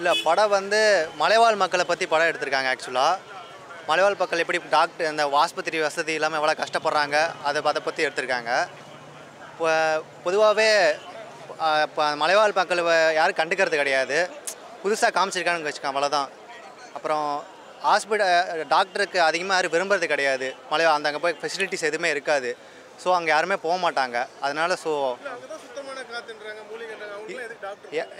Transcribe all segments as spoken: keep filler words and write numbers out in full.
இல்ல படம் வந்து மலைவாழ் மக்களை பத்தி படம் எடுத்துட்டாங்க एक्चुअली மலைவாழ் மக்கள் எப்படி டாக்டர் அந்த ஆஸ்பத்திரி வசதி இல்லாம எவ்வளவு கஷ்டப்படுறாங்க அத பத பத்தி எடுத்துட்டாங்க பொதுவாவே மலைவாழ் மக்கள் யாரும் கண்டுக்கிறது கிடையாது புதுசா காமிச்சிருக்கானு வெச்சுக்க அவ்வளவுதான் அப்புறம் ஹாஸ்பிடல் டாக்டருக்கு அதிகமா யாரும் விரும்பறது கிடையாது மலைவாழ் அந்த அங்க போய் ஃபெசிலிட்டிஸ் எதுமே இருக்காது சோ அங்க யாருமே போக மாட்டாங்க அதனால சோ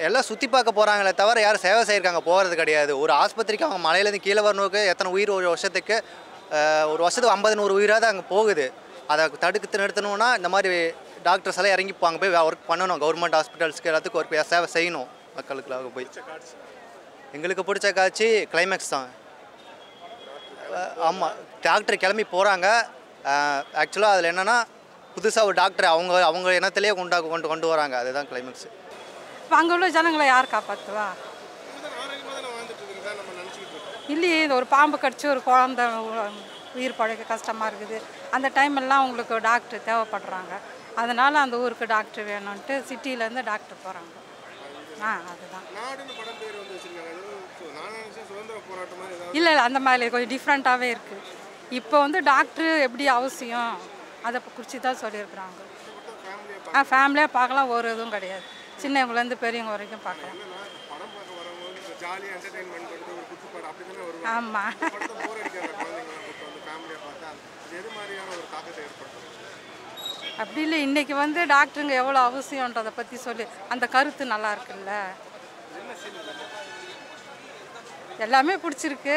எல்லாம் சுத்தி பார்க்க போறாங்களே தவிர யாரும் சேவை செய்யறாங்க போறது கிடையாது ஒரு ஆஸ்பத்திரிக்கு அவங்க மலையில இருந்து கீழ வரணுக்கு எத்தனை உயிர் ஒரு வருஷத்துக்கு ஒரு வருஷத்துக்கு ஐம்பது நூறு உயிராத அங்க போகுது அத தடுத்து நிறுத்தணும்னா இந்த மாதிரி டாக்டர்ஸ் எல்லாம் இறங்கி போவாங்க போய் வர்க் பண்ணனும் கவர்மெண்ட் ஹாஸ்பிடல்ஸ்க்கு எல்லாத்துக்கு ஒரு சேவை செய்யணும் மக்களுக்காக போய் எங்களுக்கு பிடிச்ச காட்சி கிளைமாக்ஸ் தான் ஆமா டாக்டர் கிளம்பி போறாங்க एक्चुअली அதுல என்னன்னா புதுசா ஒரு டாக்டர் அவங்க அவங்க என்னத்தலயே கொண்டு கொண்டு கொண்டு வராங்க அதுதான் கிளைமாக்ஸ் அங்க உள்ள ஜனங்களை யார் காப்பாத்துவா இல்லையே ஒரு பாம்பு கடிச்சு ஒரு குழந்தை உயிர் பழைக்க கஷ்டமாக இருக்குது அந்த டைம் எல்லாம் உங்களுக்கு டாக்டர் தேவைப்படுறாங்க அதனால அந்த ஊருக்கு டாக்டர் வேணும்ட்டு சிட்டிலேருந்து டாக்டர் போகிறாங்க ஆ அதுதான் இல்லை இல்லை அந்த மாதிரி கொஞ்சம் டிஃப்ரெண்ட்டாகவே இருக்குது இப்போ வந்து டாக்டர் எப்படி அவசியம் அதை குறித்து தான் சொல்லியிருக்கிறாங்க ஆ ஃபேமிலியாக பார்க்கலாம் ஒரு இதுவும் கிடையாது சின்னவங்கலேருந்து பெரியவங்க வரைக்கும் பார்க்கலாம் ஆமாம் அப்படி இல்லை இன்றைக்கி வந்து டாக்டருங்க எவ்வளோ அவசியன்றதை பற்றி சொல்லி அந்த கருத்து நல்லா இருக்குல்ல எல்லாமே பிடிச்சிருக்கு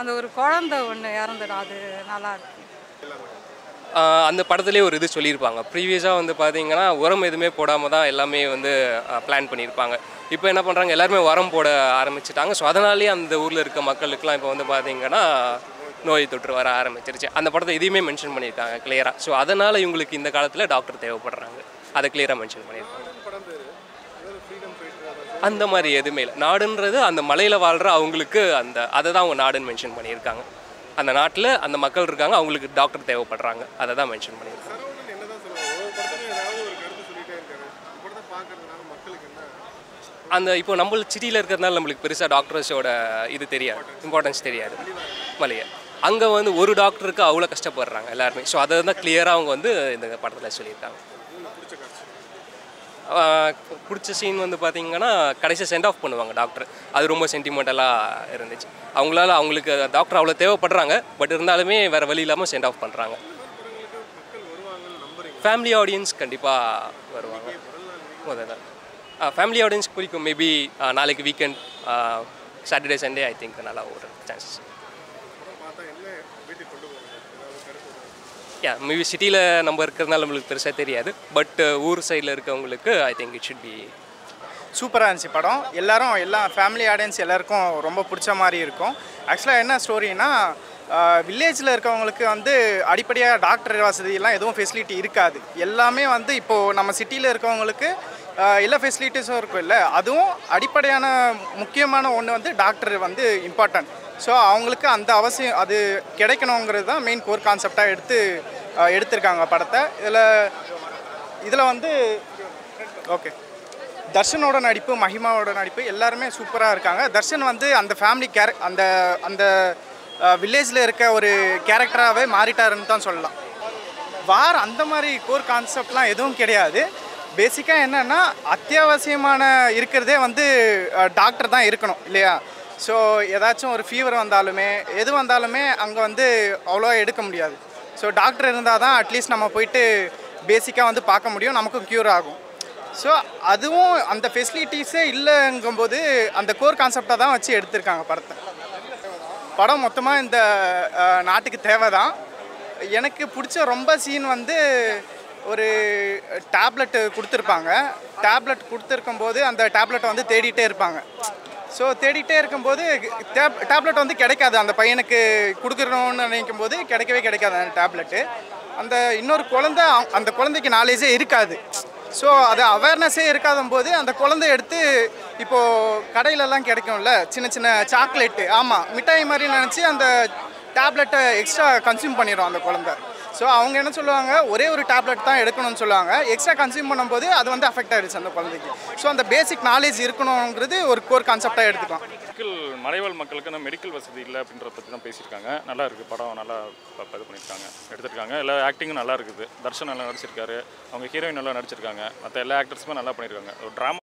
அந்த ஒரு குழந்தை ஒன்று இறந்துடும் அது நல்லாயிருக்கு அந்த படத்துலேயே ஒரு இது சொல்லியிருப்பாங்க ப்ரீவியஸாக வந்து பார்த்தீங்கன்னா உரம் எதுவுமே போடாமல் தான் எல்லாமே வந்து பிளான் பண்ணியிருப்பாங்க இப்போ என்ன பண்ணுறாங்க எல்லாருமே உரம் போட ஆரம்பிச்சுட்டாங்க ஸோ அதனாலேயே அந்த ஊரில் இருக்க மக்களுக்கெல்லாம் இப்போ வந்து பார்த்தீங்கன்னா நோய் தொற்று வர ஆரம்பிச்சிருச்சு அந்த படத்தை எதையுமே மென்ஷன் பண்ணியிருக்காங்க கிளியராக ஸோ அதனால் இவங்களுக்கு இந்த காலத்தில் டாக்டர் தேவைப்படுறாங்க அதை கிளியராக மென்ஷன் பண்ணியிருக்காங்க அந்த மாதிரி எதுவுமே இல்லை நாடுன்றது அந்த மலையில் வாழ்கிற அவங்களுக்கு அந்த அதை தான் அவங்க நாடுன்னு மென்ஷன் பண்ணியிருக்காங்க அந்த நாட்டில் அந்த மக்கள் இருக்காங்க அவங்களுக்கு டாக்டர் தேவைப்படுறாங்க அதை தான் மென்ஷன் பண்ணியிருக்காங்க அந்த இப்போ நம்ம சிட்டியில் இருக்கிறதுனால நம்மளுக்கு பெருசாக டாக்டர்ஸோட இது தெரியாது இம்பார்ட்டன்ஸ் தெரியாது மலையை அங்கே வந்து ஒரு டாக்டருக்கு அவ்வளோ கஷ்டப்படுறாங்க எல்லாருமே ஸோ அதை தான் கிளியராக அவங்க வந்து இந்த படத்தில் சொல்லியிருக்காங்க பிடிச்ச சீன் வந்து பார்த்தீங்கன்னா கடைசியாக சென்ட் ஆஃப் பண்ணுவாங்க டாக்டர் அது ரொம்ப சென்டிமெண்டலாக இருந்துச்சு அவங்களால அவங்களுக்கு டாக்டர் அவ்வளோ தேவைப்படுறாங்க பட் இருந்தாலுமே வேறு வழி இல்லாமல் சென்ட் ஆஃப் பண்ணுறாங்க ஃபேமிலி ஆடியன்ஸ் கண்டிப்பாக வருவாங்க முதல்ல ஃபேமிலி ஆடியன்ஸ் பிடிக்கும் மேபி நாளைக்கு weekend Saturday Sunday I think நல்லா ஒரு சான்சஸ் யா மேபி சிட்டியில் நம்ம இருக்கிறதுனால நம்மளுக்கு பெருசாக தெரியாது பட் ஊர் சைடில் இருக்கவங்களுக்கு I think it should be சூப்பராக இருந்துச்சு படம் எல்லாரும் எல்லா ஃபேமிலி ஆடியன்ஸ் எல்லாருக்கும் ரொம்ப பிடிச்ச மாதிரி இருக்கும் ஆக்சுவலாக என்ன ஸ்டோரினா வில்லேஜில் இருக்கவங்களுக்கு வந்து அடிப்படையாக டாக்டர் வசதியெல்லாம் எதுவும் ஃபெசிலிட்டி இருக்காது எல்லாமே வந்து இப்போது நம்ம சிட்டியில் இருக்கவங்களுக்கு எல்லா ஃபெசிலிட்டிஸும் இருக்கும் இல்லை அதுவும் அடிப்படையான முக்கியமான ஒன்று வந்து டாக்டர் வந்து இம்பார்ட்டன்ட் ஸோ அவங்களுக்கு அந்த அவசியம் அது கிடைக்கணுங்கிறது தான் மெயின் கோர் கான்செப்டாக எடுத்து எடுத்திருக்காங்க படத்தை இதில் இதில் வந்து ஓகே தர்ஷனோட நடிப்பு மஹிமாவோட நடிப்பு எல்லாருமே சூப்பராக இருக்காங்க தர்ஷன் வந்து அந்த ஃபேமிலி கேர அந்த அந்த வில்லேஜில் இருக்க ஒரு கேரக்டராகவே மாறிட்டாருன்னு தான் சொல்லலாம் வார் அந்த மாதிரி கோர் கான்செப்ட்லாம் எதுவும் கிடையாது பேசிக்காக என்னென்னா அத்தியாவசியமான இருக்கிறதே வந்து டாக்டர் தான் இருக்கணும் இல்லையா ஸோ ஏதாச்சும் ஒரு ஃபீவர் வந்தாலுமே எது வந்தாலுமே அங்கே வந்து அவ்வளோ எடுக்க முடியாது ஸோ டாக்டர் இருந்தால் தான் அட்லீஸ்ட் நம்ம போயிட்டு பேசிக்காக வந்து பார்க்க முடியும் நமக்கும் க்யூர் ஆகும் ஸோ அதுவும் அந்த ஃபெசிலிட்டிஸே இல்லைங்கும்போது அந்த கோர் கான்செப்டாக தான் வச்சு எடுத்திருக்காங்க படத்தை படம் மொத்தமாக இந்த நாட்டுக்கு தேவை தான் எனக்கு பிடிச்ச ரொம்ப சீன் வந்து ஒரு டேப்லெட்டு கொடுத்துருப்பாங்க டேப்லெட் கொடுத்துருக்கும்போது அந்த டேப்லெட்டை வந்து தேடிகிட்டே இருப்பாங்க ஸோ தேடிகிட்டே இருக்கும்போது டேப் டேப்லெட் வந்து கிடைக்காது அந்த பையனுக்கு கொடுக்குறோன்னு நினைக்கும் போது கிடைக்கவே கிடைக்காது அந்த டேப்லெட்டு அந்த இன்னொரு குழந்தை அந்த குழந்தைக்கு நாலேஜே இருக்காது ஸோ அது அவேர்னஸே இருக்காத போது அந்த குழந்தை எடுத்து இப்போது கடையிலலாம் கிடைக்கும்ல சின்ன சின்ன சாக்லேட்டு ஆமாம் மிட்டாய் மாதிரி நினச்சி அந்த டேப்லெட்டை எக்ஸ்ட்ரா கன்சியூம் பண்ணிடும் அந்த குழந்தை ஸோ So அவங்க என்ன சொல்லுவாங்க ஒரே ஒரு tablet தான் எடுக்கணும்னு சொல்லுவாங்க எக்ஸ்ட்ரா कंज्यूम பண்ணும்போது அது வந்து अफेக்ட் ஆயிருச்சு அந்த குழந்தைக்கு சோ அந்த பேசிக் knowledge இருக்கணும்ங்கிறது ஒரு கோர் கான்செப்ட்டா எடுத்துக்கலாம் மலைவாழ் மக்களுக்கு நம்ம மெடிக்கல் வசதி இல்ல அப்படிங்கறத பத்தி தான் பேசிருக்காங்க நல்லா இருக்கு படம் நல்லா இது பண்ணிருக்காங்க எடுத்துட்டாங்க எல்லா ஆக்டிங்கும் நல்லா இருக்குது தர்ஷன் நல்லா நடிச்சிருக்காரு அவங்க ஹீரோயின் நல்லா நடிச்சிருக்காங்க மத்த எல்லா ஆக்டர்ஸுமே நல்லா பண்ணிருக்காங்க ஒரு drama